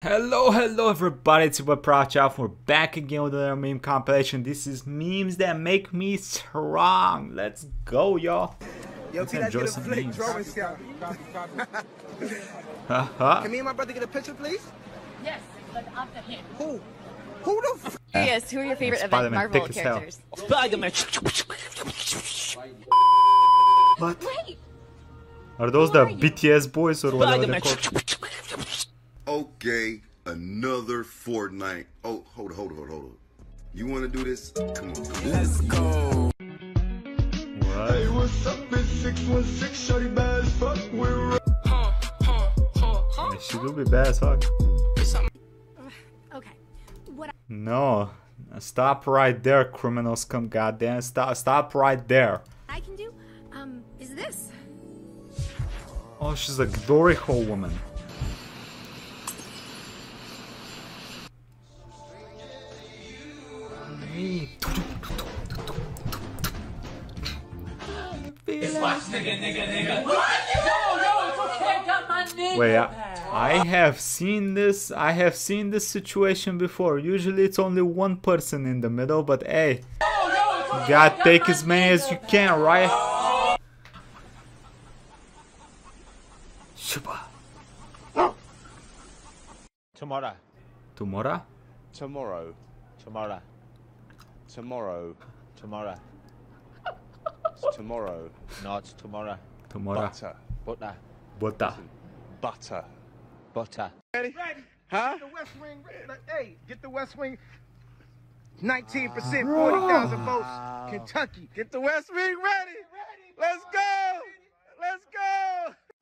Hello everybody, it's Proftrof. We're back again with another meme compilation. This is memes that make me strong. Let's go, y'all. Yo, let's enjoy some memes. Can me and my brother get a picture, please? Yes, but after him. Who the f yes, who are your favorite Marvel characters? Spider-Man. What? Wait. Are those the BTS boys or whatever they're called? Okay, another Fortnite. Oh, hold on. You wanna do this? Come on. Let's go. What? Hey, what's up, it's 616, shorty bad as fuck. We're she will be bad as fuck. Okay. What? No, stop right there, criminals. Come, goddamn, stop right there. I can do. Is this? Oh, she's a glory hole woman. Wait, I have seen this. I have seen this situation before. Usually it's only one person in the middle, but hey, you gotta take as many as you can, right? Tomorrow. Butter. Ready? Huh? The West Wing. Hey, get the West Wing. 19%, 40,000 votes. Kentucky. Get the West Wing ready. Let's go.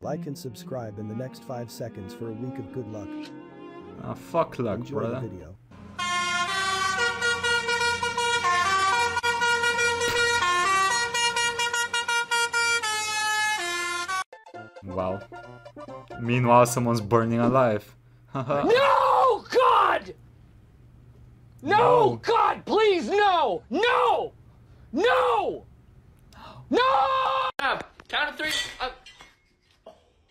Like and subscribe in the next 5 seconds for a week of good luck. Ah, fuck luck, enjoy, brother. The video. Wow. Meanwhile, someone's burning alive. No, God! No, God, please, no! No! No! No! Count of three.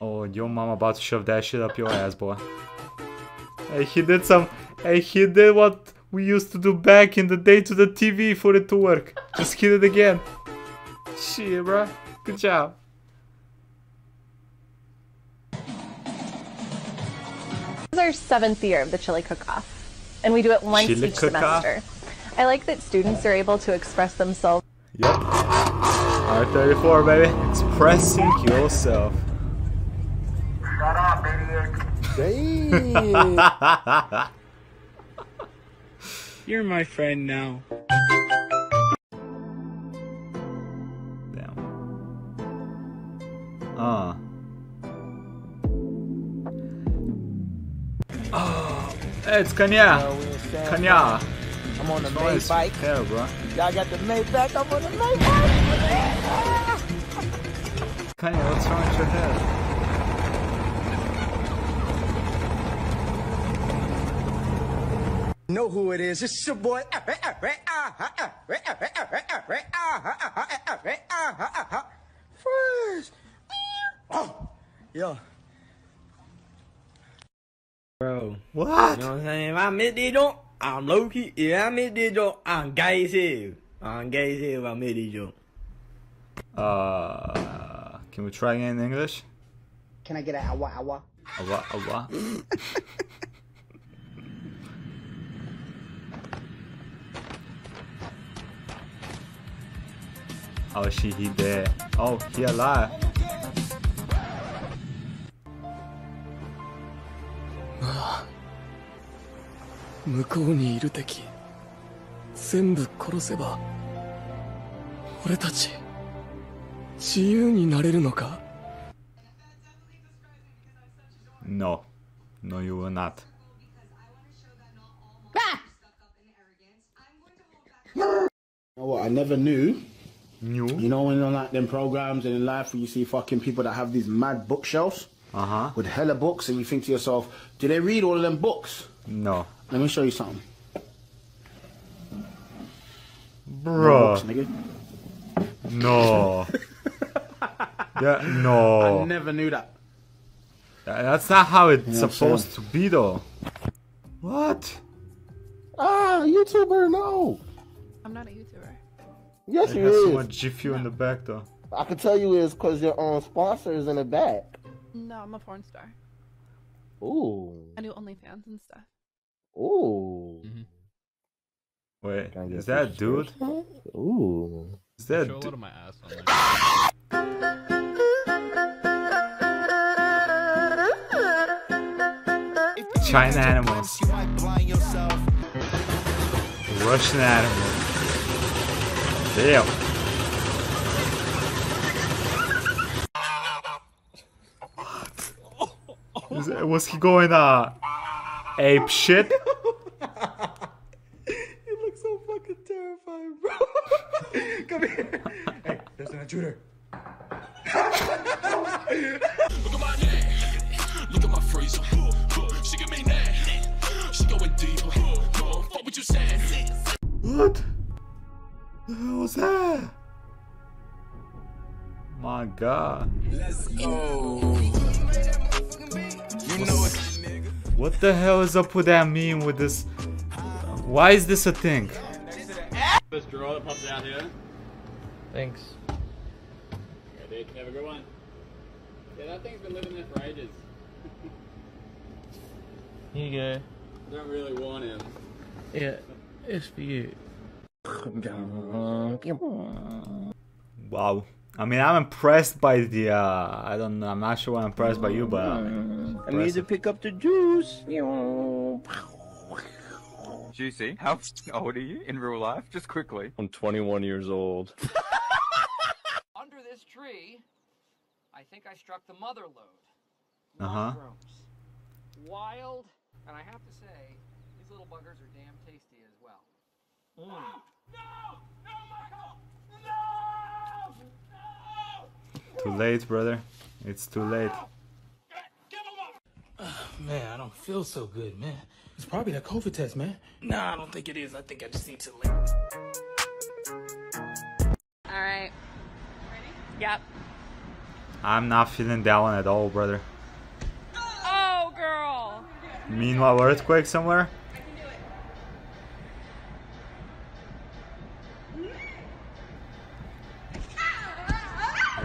Oh, your mom about to shove that shit up your ass, boy. Hey, he did some. Hey, he did what we used to do back in the day to the TV for it to work. Just hit it again. Shit, bro. Good job. This is our 7th year of the Chili Cook-Off, and we do it once each semester. I like that students are able to express themselves. Yep. R34, baby. Expressing yourself. Shut up, baby. Damn. You're my friend now. Damn. Hey, it's Kanye. I'm on the Maybach. Yeah, bro. Y'all got the Maybach. I'm on the Maybach. Kanye, what's wrong with your head? You know who it is? It's your boy. Fresh. Oh, yo. Bro, what? You know what I'm saying? I met this joke. I'm low key. Yeah, I met this joke. I'm gay as hell. I met this joke. Can we try again in English? Can I get a awa? Awa. Oh, he there. Oh, he alive. No, you will not. I never knew. You know, when on like them programs and in life where you see fucking people that have these mad bookshelves with hella books, and you think to yourself, do they read all of them books? No. Let me show you something. Bro. No. No. I never knew that. That's not how it's supposed to be, though. What? Ah, YouTuber, no. I'm not a YouTuber. Yes, you is. So much G Fuel in the back, though. I can tell you is because your own sponsor is in the back. No, I'm a porn star. Ooh. I do OnlyFans and stuff. Ooh. Mm-hmm. Wait, is that a dude? Ooh. Is that dude? Show a lot of my ass online. China animals. Russian animals. Damn. What? Was he going ape shit? You look so fucking terrifying, bro. Come here. Hey, there's an intruder. Look at my neck. Look at my freezer. She give me that. She going deep. Fuck what you said. What? The hell was that? My God. Let's go. You know it, nigga. What the hell is up with that meme with this? Why is this a thing? This drawer that pops out here. Thanks. Yeah, dude, have a good one. Yeah, that thing's been living there for ages. Here you go. I don't really want him. Yeah, it's for you. Wow. I mean, I'm impressed by the, I don't know, I'm not sure I'm impressed by you, but I need to pick up the juice. Juicy, how old are you in real life? Just quickly. I'm 21 years old. Under this tree, I think I struck the mother lode. Uh-huh. Wild. And I have to say, these little buggers are damn tasty as well. Mm. No! No! No, Michael! No! No! Too late, brother. It's too late. Man, I don't feel so good, man. It's probably that COVID test, man. Nah, I don't think it is. I think I just need to late. Alright. Ready? Yep. I'm not feeling that one at all, brother. Meanwhile, earthquake somewhere? I can do it.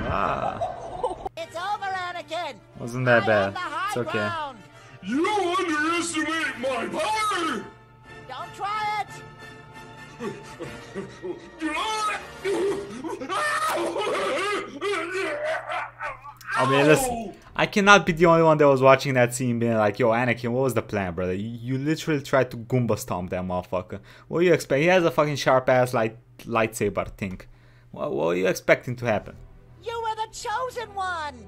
Ah. It's over, Anakin! Wasn't that bad. It's okay. You underestimate my power! Don't try it! I mean, listen, I cannot be the only one that was watching that scene being like, yo, Anakin, what was the plan, brother? You literally tried to Goomba stomp that motherfucker. What do you expect? He has a fucking sharp-ass lightsaber thing. What were you expecting to happen? You were the chosen one!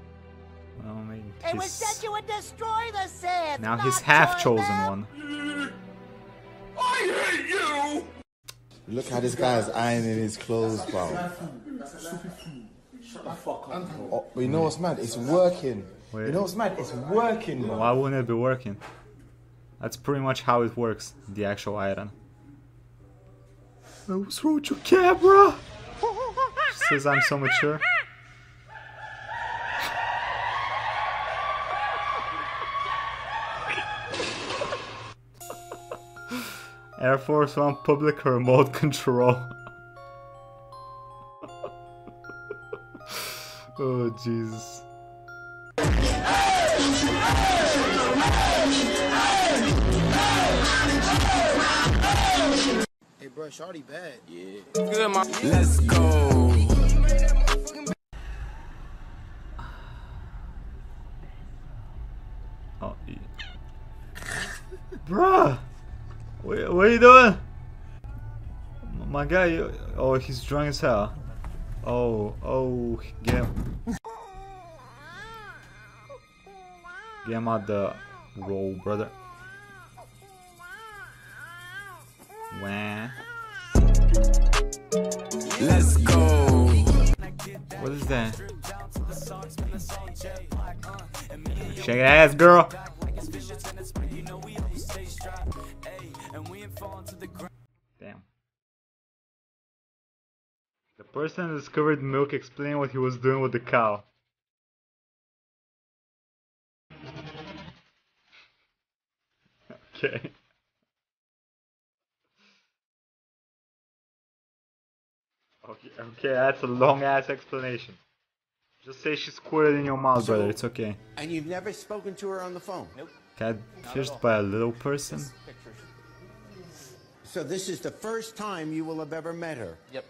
Well, I mean, it was said you would destroy the Sith! Now he's half-chosen one. I hate you! Look how this guy's ironing his clothes, bro. Shut the fuck up. Oh, you know what's mad? It's working. Wait. You know what's mad? It's working, man. Why wouldn't it be working? That's pretty much how it works, the actual iron. What's wrong with your camera? She says I'm so mature. Air Force One public remote control. Oh, Jesus. Hey, bro, shawty bad. Yeah. Let's go. Oh, yeah. Bruh. What are you doing? My guy, oh, he's drunk as hell. Oh, oh, get him out the roll, brother. Wah. Let's go. What is that? Shake your ass, girl. Damn. The person who discovered milk explained what he was doing with the cow. Okay. Okay, that's a long ass explanation. Just say she squirted in your mouth, brother, it's okay. And you've never spoken to her on the phone? Nope. Catfished by a little person? So this is the first time you will have ever met her? Yep.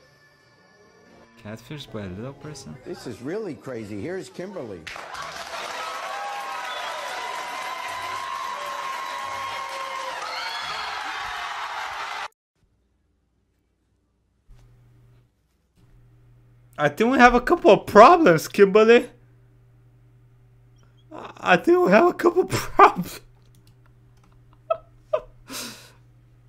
Catfished by a little person? This is really crazy. Here's Kimberly. I think we have a couple of problems, Kimberly. I think we have a couple of problems.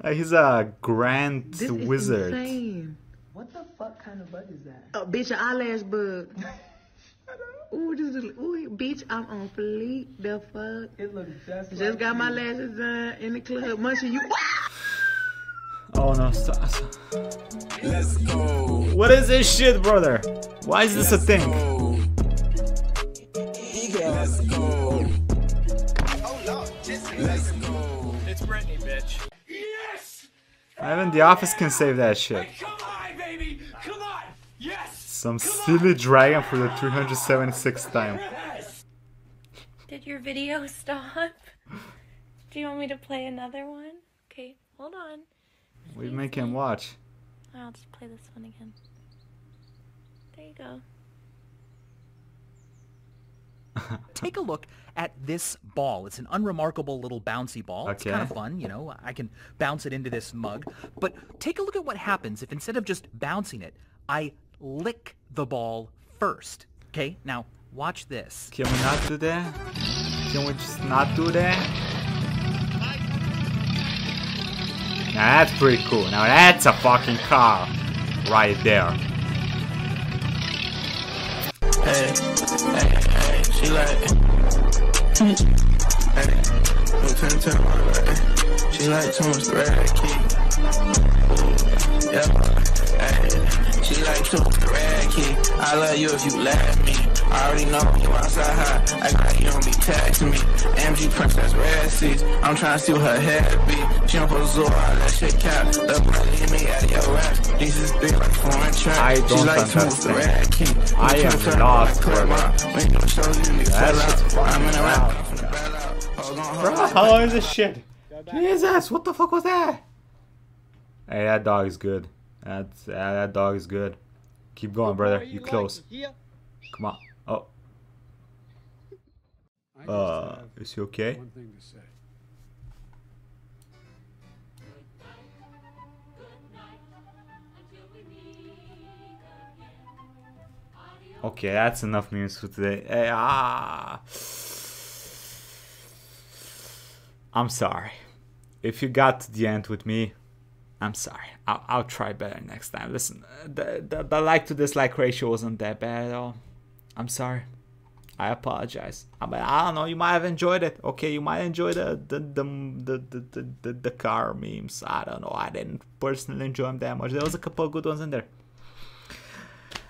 He's a grand wizard. Insane. What the fuck kind of bug is that? Oh, bitch, an eyelash bug. Ooh, this is, ooh, bitch, I'm on fleek. The fuck? It looks just like got you. My lashes done in the club. Munchie, you. Oh no, stop. Let's go. What is this shit, brother? Why is this a thing? Go. Let's go. Oh no, just let's go. It's Britney, bitch. Yes! Even the office can save that shit. Hey, come on, baby! Come on! Yes! Some silly dragon for the 376th time. Did your video stop? Do you want me to play another one? Okay, hold on. We make him watch. I'll just play this one again. There you go. Take a look at this ball. It's an unremarkable little bouncy ball. Okay. It's kind of fun, you know. I can bounce it into this mug. But take a look at what happens if instead of just bouncing it, I lick the ball first. Okay? Now, watch this. Can we not do that? Can we just not do that? Now that's pretty cool. Now that's a fucking car right there. Hey, hey, hey, she like hey, don't turn my right. She like too much red key. Yeah, hey, she like too much red key. I love you if you let me. I already know you outside high. I got you don't be texting me. MG Princess Red Seas. I'm trying to steal her headbeat. She don't pose all that shit cap. Look, leave me out of your rap. These is big like foreign trap. I don't understand. I am not correct. Bro, how long is this shit? Jesus, what the fuck was that? Hey, that dog is good. That dog is good. Keep going, brother. You close. Come on. Oh. Is he okay? One thing to say. Okay, that's enough news for today. Hey, I'm sorry. If you got to the end with me, I'm sorry. I'll try better next time. Listen, the like to dislike ratio wasn't that bad at all. I'm sorry. I apologize. I don't know. You might have enjoyed it. Okay, you might enjoy the car memes. I don't know. I didn't personally enjoy them that much. There was a couple of good ones in there.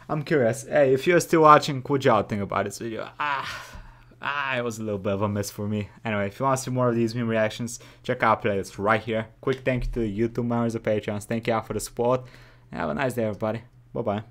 I'm curious. Hey, if you're still watching, could y'all think about this video? It was a little bit of a miss for me. Anyway, if you want to see more of these meme reactions, check out our playlist right here. Quick thank you to the YouTube members of Patreons. Thank y'all for the support. Have a nice day, everybody. Bye bye.